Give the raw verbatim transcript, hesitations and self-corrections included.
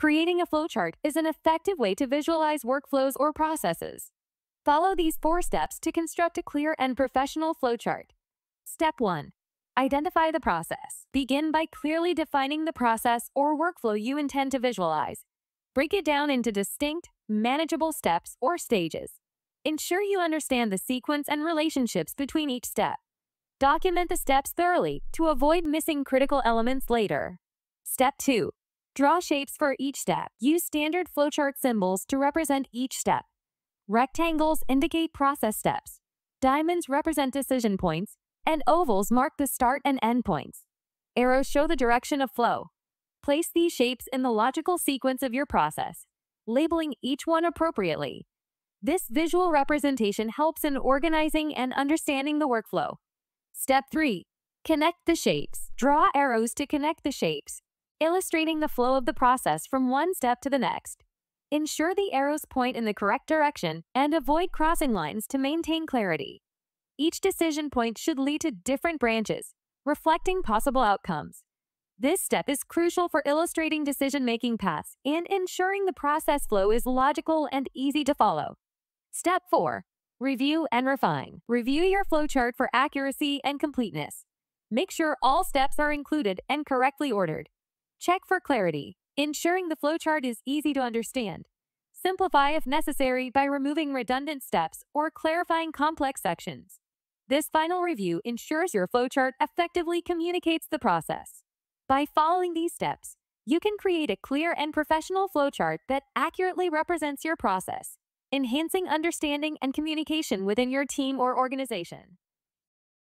Creating a flowchart is an effective way to visualize workflows or processes. Follow these four steps to construct a clear and professional flowchart. Step one. Identify the process. Begin by clearly defining the process or workflow you intend to visualize. Break it down into distinct, manageable steps or stages. Ensure you understand the sequence and relationships between each step. Document the steps thoroughly to avoid missing critical elements later. Step two. Draw shapes for each step. Use standard flowchart symbols to represent each step. Rectangles indicate process steps. Diamonds represent decision points, and ovals mark the start and end points. Arrows show the direction of flow. Place these shapes in the logical sequence of your process, labeling each one appropriately. This visual representation helps in organizing and understanding the workflow. Step three. Connect the shapes. Draw arrows to connect the shapes, illustrating the flow of the process from one step to the next. Ensure the arrows point in the correct direction and avoid crossing lines to maintain clarity. Each decision point should lead to different branches, reflecting possible outcomes. This step is crucial for illustrating decision-making paths and ensuring the process flow is logical and easy to follow. Step four. Review and refine. Review your flowchart for accuracy and completeness. Make sure all steps are included and correctly ordered. Check for clarity, ensuring the flowchart is easy to understand. Simplify if necessary by removing redundant steps or clarifying complex sections. This final review ensures your flowchart effectively communicates the process. By following these steps, you can create a clear and professional flowchart that accurately represents your process, enhancing understanding and communication within your team or organization.